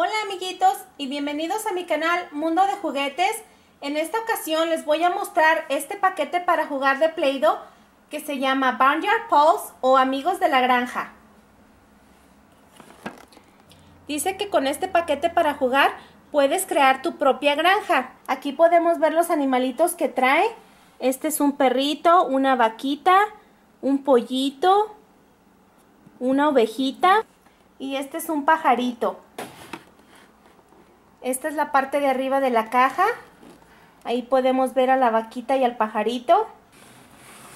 Hola amiguitos y bienvenidos a mi canal Mundo de Juguetes. En esta ocasión les voy a mostrar este paquete para jugar de Play-Doh que se llama Barnyard Pals o Amigos de la Granja. Dice que con este paquete para jugar puedes crear tu propia granja. Aquí podemos ver los animalitos que trae. Este es un perrito, una vaquita, un pollito, una ovejita y este es un pajarito. Esta es la parte de arriba de la caja. Ahí podemos ver a la vaquita y al pajarito.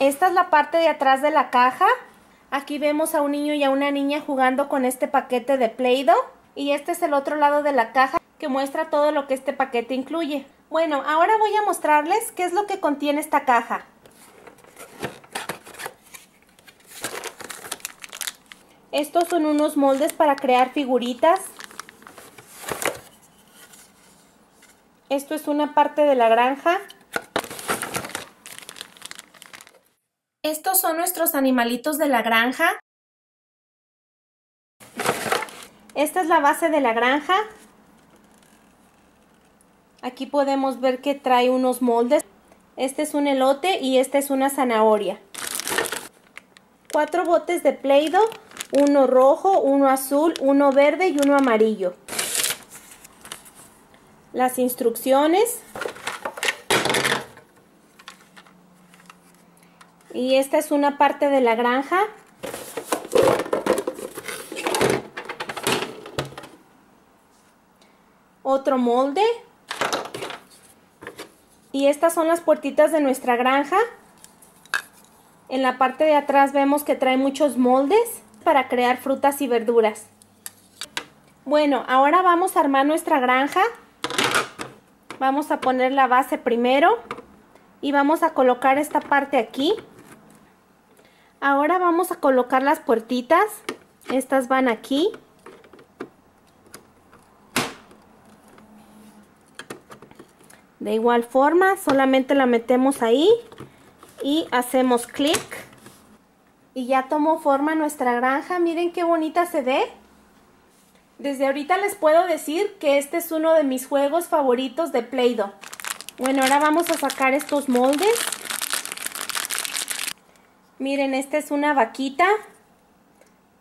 Esta es la parte de atrás de la caja. Aquí vemos a un niño y a una niña jugando con este paquete de Play-Doh. Y este es el otro lado de la caja que muestra todo lo que este paquete incluye. Bueno, ahora voy a mostrarles qué es lo que contiene esta caja. Estos son unos moldes para crear figuritas. Esto es una parte de la granja. Estos son nuestros animalitos de la granja. Esta es la base de la granja. Aquí podemos ver que trae unos moldes. Este es un elote y esta es una zanahoria. 4 botes de Play-Doh, uno rojo, uno azul, uno verde y uno amarillo. Las instrucciones. Y esta es una parte de la granja. Otro molde. Y estas son las puertitas de nuestra granja. En la parte de atrás vemos que trae muchos moldes para crear frutas y verduras. Bueno, ahora vamos a armar nuestra granja. Vamos a poner la base primero y vamos a colocar esta parte aquí. Ahora vamos a colocar las puertitas. Estas van aquí. De igual forma, solamente la metemos ahí y hacemos clic. Y ya tomó forma nuestra granja. Miren qué bonita se ve. Desde ahorita les puedo decir que este es uno de mis juegos favoritos de Play-Doh. Bueno, ahora vamos a sacar estos moldes. Miren, esta es una vaquita,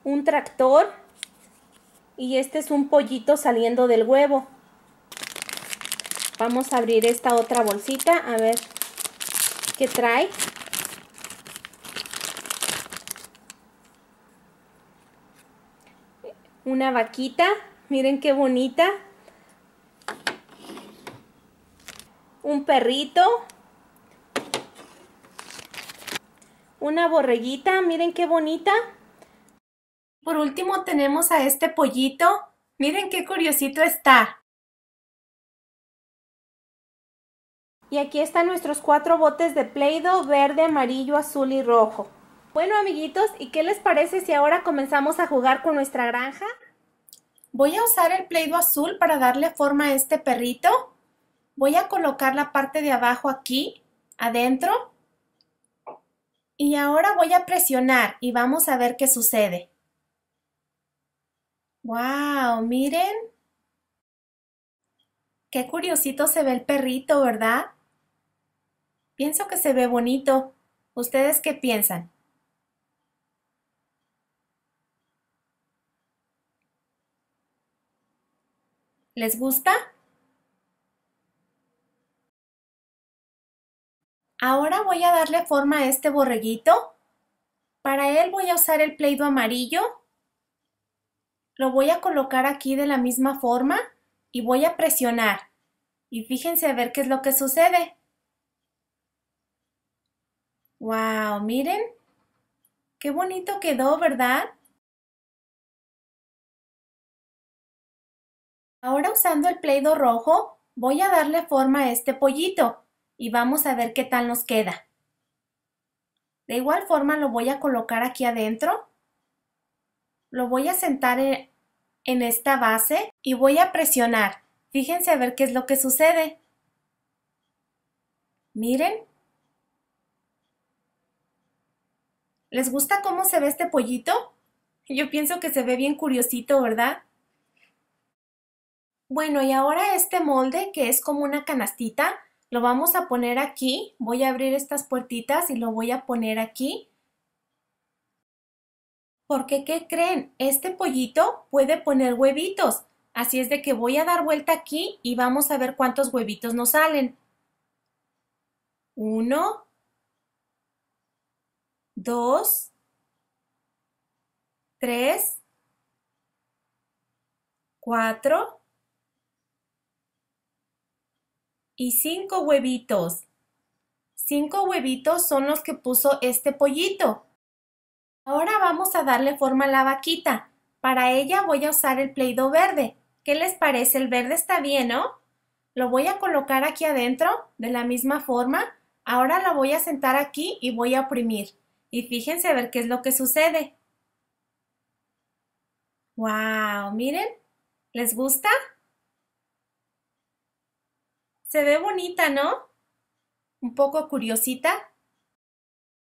un tractor y este es un pollito saliendo del huevo. Vamos a abrir esta otra bolsita a ver qué trae. Una vaquita, miren qué bonita. Un perrito. Una borreguita, miren qué bonita. Por último tenemos a este pollito. Miren qué curiosito está. Y aquí están nuestros 4 botes de Play-Doh, verde, amarillo, azul y rojo. Bueno amiguitos, ¿y qué les parece si ahora comenzamos a jugar con nuestra granja? Voy a usar el Play-Doh azul para darle forma a este perrito. Voy a colocar la parte de abajo aquí, adentro. Y ahora voy a presionar y vamos a ver qué sucede. ¡Wow! Miren. Qué curiosito se ve el perrito, ¿verdad? Pienso que se ve bonito. ¿Ustedes qué piensan? ¿Les gusta? Ahora voy a darle forma a este borreguito. Para él voy a usar el Play-Doh amarillo. Lo voy a colocar aquí de la misma forma y voy a presionar. Y fíjense a ver qué es lo que sucede. ¡Wow! Miren, qué bonito quedó, ¿verdad? Ahora usando el Play-Doh rojo, voy a darle forma a este pollito y vamos a ver qué tal nos queda. De igual forma lo voy a colocar aquí adentro. Lo voy a sentar en esta base y voy a presionar. Fíjense a ver qué es lo que sucede. Miren. ¿Les gusta cómo se ve este pollito? Yo pienso que se ve bien curiosito, ¿verdad? Bueno, y ahora este molde, que es como una canastita, lo vamos a poner aquí. Voy a abrir estas puertitas y lo voy a poner aquí. Porque, ¿qué creen? Este pollito puede poner huevitos. Así es de que voy a dar vuelta aquí y vamos a ver cuántos huevitos nos salen. 1, 2, 3, 4 y 5 huevitos. 5 huevitos son los que puso este pollito. Ahora vamos a darle forma a la vaquita. Para ella voy a usar el Play-Doh verde. ¿Qué les parece? El verde está bien, ¿no? Lo voy a colocar aquí adentro de la misma forma. Ahora la voy a sentar aquí y voy a oprimir. Y fíjense a ver qué es lo que sucede. ¡Wow! Miren, ¿les gusta? Se ve bonita, ¿no? Un poco curiosita.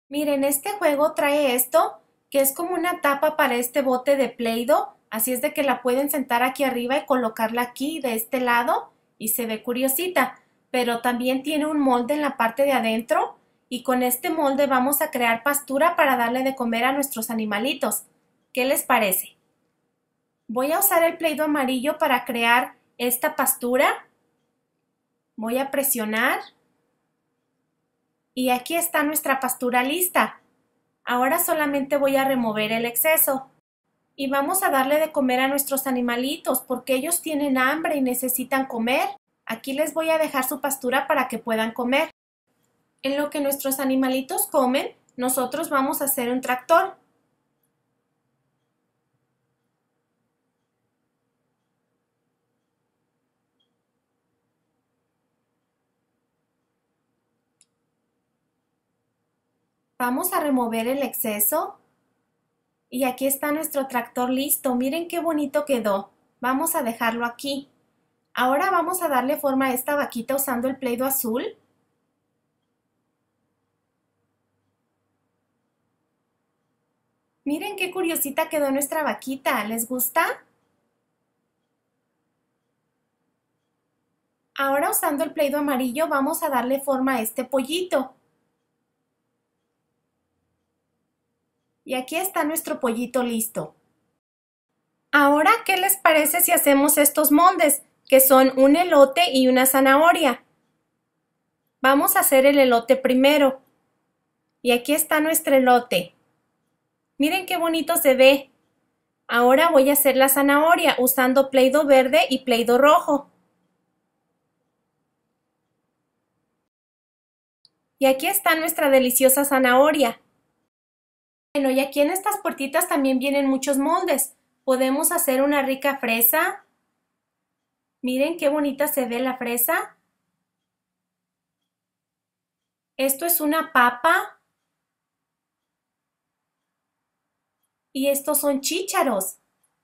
Miren, este juego trae esto, que es como una tapa para este bote de Play-Doh. Así es de que la pueden sentar aquí arriba y colocarla aquí de este lado y se ve curiosita. Pero también tiene un molde en la parte de adentro y con este molde vamos a crear pastura para darle de comer a nuestros animalitos. ¿Qué les parece? Voy a usar el Play-Doh amarillo para crear esta pastura. Voy a presionar y aquí está nuestra pastura lista. Ahora solamente voy a remover el exceso y vamos a darle de comer a nuestros animalitos porque ellos tienen hambre y necesitan comer. Aquí les voy a dejar su pastura para que puedan comer. En lo que nuestros animalitos comen, nosotros vamos a hacer un tractor. Vamos a remover el exceso y aquí está nuestro tractor listo. Miren qué bonito quedó. Vamos a dejarlo aquí. Ahora vamos a darle forma a esta vaquita usando el Play-Doh azul. Miren qué curiosita quedó nuestra vaquita. ¿Les gusta? Ahora usando el Play-Doh amarillo vamos a darle forma a este pollito. Y aquí está nuestro pollito listo. Ahora, ¿qué les parece si hacemos estos moldes? Que son un elote y una zanahoria. Vamos a hacer el elote primero. Y aquí está nuestro elote. Miren qué bonito se ve. Ahora voy a hacer la zanahoria usando Play-Doh verde y Play-Doh rojo. Y aquí está nuestra deliciosa zanahoria. Bueno, y aquí en estas puertitas también vienen muchos moldes. Podemos hacer una rica fresa. Miren qué bonita se ve la fresa. Esto es una papa. Y estos son chícharos.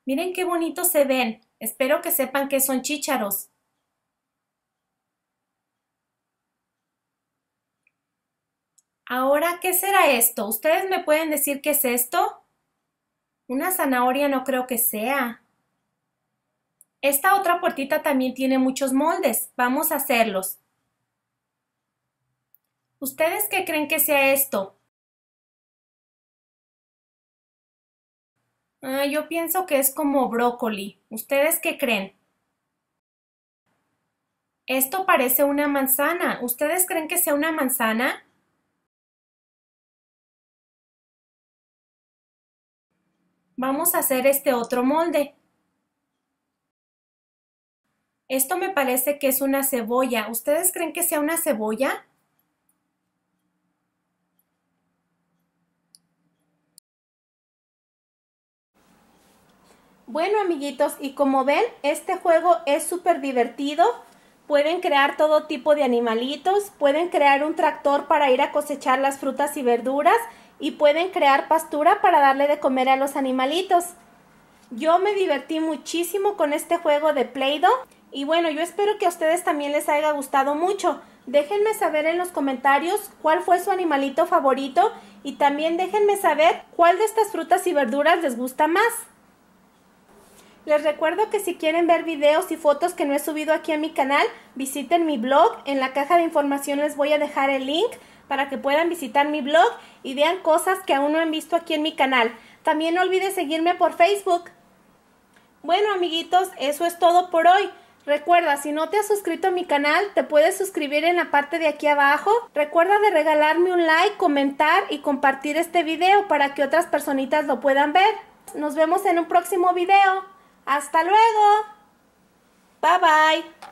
Miren qué bonitos se ven. Espero que sepan que son chícharos. Ahora, ¿qué será esto? ¿Ustedes me pueden decir qué es esto? Una zanahoria no creo que sea. Esta otra puertita también tiene muchos moldes. Vamos a hacerlos. ¿Ustedes qué creen que sea esto? Yo pienso que es como brócoli. ¿Ustedes qué creen? Esto parece una manzana. ¿Ustedes creen que sea una manzana? Vamos a hacer este otro molde. Esto me parece que es una cebolla. ¿Ustedes creen que sea una cebolla? Bueno, amiguitos, y como ven, este juego es súper divertido. Pueden crear todo tipo de animalitos. Pueden crear un tractor para ir a cosechar las frutas y verduras. Y pueden crear pastura para darle de comer a los animalitos. Yo me divertí muchísimo con este juego de Play-Doh. Y bueno, yo espero que a ustedes también les haya gustado mucho. Déjenme saber en los comentarios cuál fue su animalito favorito. Y también déjenme saber cuál de estas frutas y verduras les gusta más. Les recuerdo que si quieren ver videos y fotos que no he subido aquí en mi canal, visiten mi blog. En la caja de información les voy a dejar el link para que puedan visitar mi blog y vean cosas que aún no han visto aquí en mi canal. También no olviden seguirme por Facebook. Bueno, amiguitos, eso es todo por hoy. Recuerda, si no te has suscrito a mi canal, te puedes suscribir en la parte de aquí abajo. Recuerda de regalarme un like, comentar y compartir este video para que otras personitas lo puedan ver. Nos vemos en un próximo video. ¡Hasta luego! Bye bye.